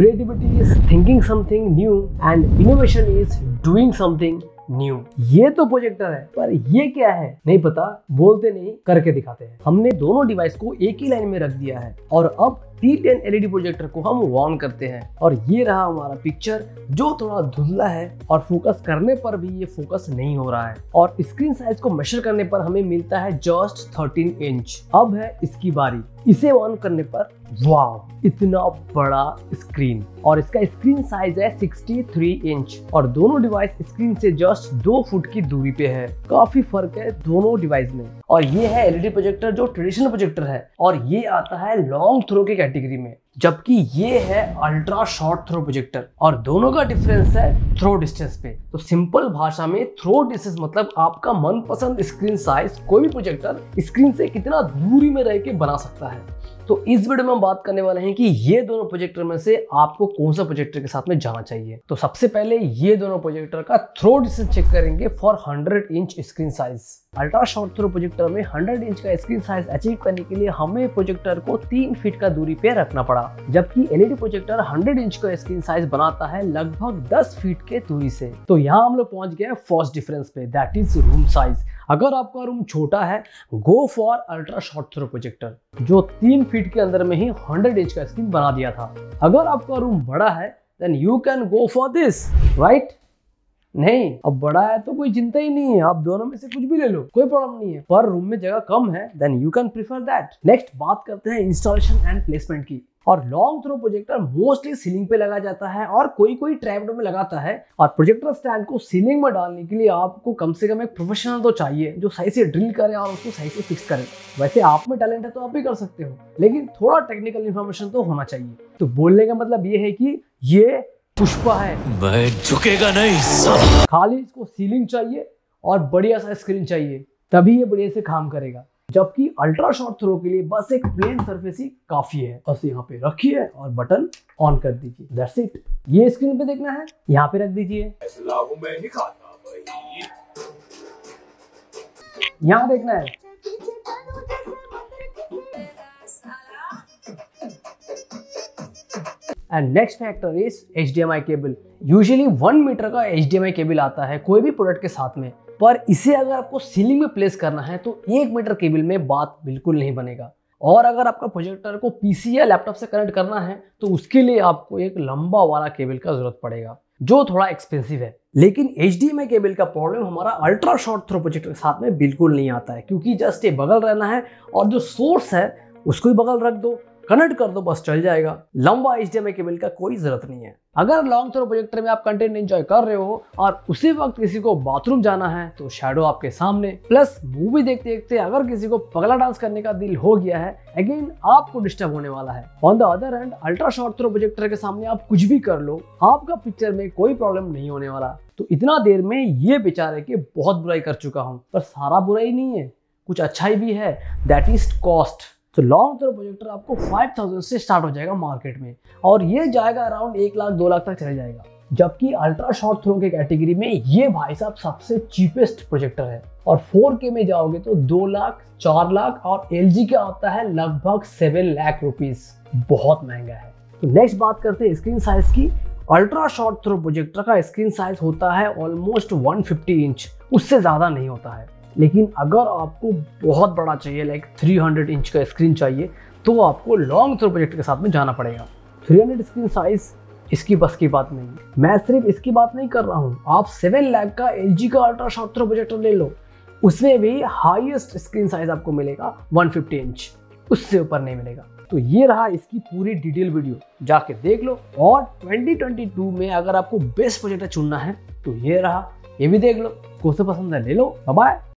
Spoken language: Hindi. Creativity is thinking something new and innovation is doing something new. ये तो प्रोजेक्टर है पर ये क्या है नहीं पता, बोलते नहीं करके दिखाते हैं। हमने दोनों डिवाइस को एक ही लाइन में रख दिया है और अब T10 LED प्रोजेक्टर को हम ऑन करते हैं और ये रहा हमारा पिक्चर जो थोड़ा धुंधला है और फोकस करने पर भी ये फोकस नहीं हो रहा है और स्क्रीन साइज को मेजर करने पर हमें मिलता है जस्ट 13 इंच। अब है इसकी बारी, इसे ऑन करने पर वाव इतना बड़ा स्क्रीन और इसका स्क्रीन साइज है 63 इंच और दोनों डिवाइस स्क्रीन से जस्ट 2 फुट की दूरी पे है। काफी फर्क है दोनों डिवाइस में। और ये है LED प्रोजेक्टर जो ट्रेडिशनल प्रोजेक्टर है और ये आता है लॉन्ग थ्रो के कैटेगरी में, जबकि ये है अल्ट्रा शॉर्ट थ्रो प्रोजेक्टर और दोनों का डिफरेंस है थ्रो डिस्टेंस पे। तो सिंपल भाषा में थ्रो डिस्टेंस मतलब आपका मनपसंद स्क्रीन साइज कोई भी प्रोजेक्टर स्क्रीन से कितना दूरी में रह के बना सकता है। तो इस वीडियो में हम बात करने वाले हैं कि ये दोनों प्रोजेक्टर में से आपको कौन सा प्रोजेक्टर के साथ में जाना चाहिए। तो सबसे पहले ये दोनों प्रोजेक्टर का थ्रो डिस्टेंस चेक करेंगे for 100 inch screen size. Ultra short throw projector में 100 इंच का स्क्रीन साइज अचीव करने के लिए हमें प्रोजेक्टर को 3 फीट का दूरी पे रखना पड़ा, जबकि LED प्रोजेक्टर 100 इंच का स्क्रीन साइज बनाता है लगभग 10 फीट के दूरी से। तो यहाँ हम लोग पहुंच गए फर्स्ट डिफरेंस पे, दैट इज रूम साइज। अगर आपका रूम छोटा है go for ultra short throw projector जो 3 फीट के अंदर में ही 100 इंच का स्क्रीन बना दिया था। अगर आपका रूम बड़ा है then you can go for this, right? नहीं, अब बड़ा है तो कोई चिंता ही नहीं है, आप दोनों में से कुछ भी ले लो, कोई प्रॉब्लम नहीं है। पर रूम में जगह कम है then you can prefer that. Next बात करते हैं इंस्टॉलेशन एंड प्लेसमेंट की। और long throw projector mostly ceiling पे लगाया जाता है और कोई कोई ट्राइपॉड में लगाता है और प्रोजेक्टर स्टैंड को सीलिंग में डालने के लिए आपको कम से कम एक प्रोफेशनल तो चाहिए जो सही से ड्रिल करे और उसको सही से फिक्स करे। वैसे आप में टैलेंट है तो आप भी कर सकते हो, लेकिन थोड़ा टेक्निकल इन्फॉर्मेशन तो होना चाहिए। तो बोलने का मतलब ये है कि ये पुष्पा है, मैं झुकेगा नहीं, खाली इसको सीलिंग चाहिए और बढ़िया सा स्क्रीन चाहिए तभी ये बढ़िया से काम करेगा। जबकि अल्ट्रा शॉर्ट थ्रो के लिए बस एक प्लेन सरफेस ही काफी है, बस यहाँ पे रखिए और बटन ऑन कर दीजिए, दैट्स इट। ये स्क्रीन पे देखना है, यहाँ पे रख दीजिए। यहाँ देखना है, and next factor is HDMI cable. Usually 1 metre का HDMI केबल आता है कोई भी प्रोडक्ट के साथ में, पर इसे अगर आपको सीलिंग में प्लेस करना है तो 1 मीटर केबल में बात बिल्कुल नहीं बनेगा। और अगर आपका प्रोजेक्टर को PC या लैपटॉप से कनेक्ट करना है तो उसके लिए आपको एक लंबा वाला केबल का जरूरत पड़ेगा जो थोड़ा एक्सपेंसिव है। लेकिन HDMI केबल का प्रॉब्लम हमारा अल्ट्रा शॉर्ट थ्रो प्रोजेक्टर के साथ में बिल्कुल नहीं आता है, क्योंकि जस्ट ये बगल रहना है और जो सोर्स है उसको ही बगल रख दो, कनेक्ट कर दो, बस चल जाएगा। लंबा HDMI केबल का कोई जरूरत नहीं है। अगर लॉन्ग थ्रो प्रोजेक्टर में आप कंटेंट एंजॉय कर रहे हो और उसी वक्त किसी को बाथरूम जाना है तो शैडो आपके सामने, प्लस मूवी देखते देखते अगर किसी को पगला डांस करने का दिल हो गया है अगेन आपको डिस्टर्ब होने वाला है। On the other hand ultra short throw projector के सामने आप कुछ भी कर लो, आपका पिक्चर में कोई प्रॉब्लम नहीं होने वाला। तो इतना देर में ये बेचारे की बहुत बुराई कर चुका हूँ, पर सारा बुराई नहीं है, कुछ अच्छाई भी है, दैट इज कॉस्ट। तो लॉन्ग थ्रो प्रोजेक्टर आपको 5000 से स्टार्ट हो जाएगा मार्केट में और ये जाएगा अराउंड 1 लाख 2 लाख तक चले जाएगा। जबकि अल्ट्रा शॉर्ट थ्रो के कैटेगरी में ये भाई साहब सबसे चीपेस्ट प्रोजेक्टर है और 4K में जाओगे तो 2 लाख 4 लाख और LG का आता है लगभग 7 लाख रुपीस, बहुत महंगा है। तो नेक्स्ट बात करते हैं स्क्रीन साइज की। अल्ट्रा शॉर्ट थ्रो प्रोजेक्टर का स्क्रीन साइज होता है ऑलमोस्ट 150 इंच, उससे ज्यादा नहीं होता है। लेकिन अगर आपको बहुत बड़ा चाहिए लाइक 300 इंच का स्क्रीन चाहिए तो आपको लॉन्ग थ्रो प्रोजेक्टर के साथ में जाना पड़ेगा। 300 स्क्रीन साइज इसकी बस की बात नहीं, मैं सिर्फ इसकी बात नहीं कर रहा हूँ। आप 7 लाख का LG का अल्ट्रा शॉर्ट थ्रो प्रोजेक्टर ले लो, उसमें भी हाईएस्ट स्क्रीन साइज आपको मिलेगा 150 इंच, उससे ऊपर नहीं मिलेगा। तो ये रहा इसकी पूरी डिटेल वीडियो, जाके देख लो। और 2022 में अगर आपको बेस्ट प्रोजेक्टर चुनना है तो ये रहा, ये भी देख लो, को पसंद है ले लो। बाय।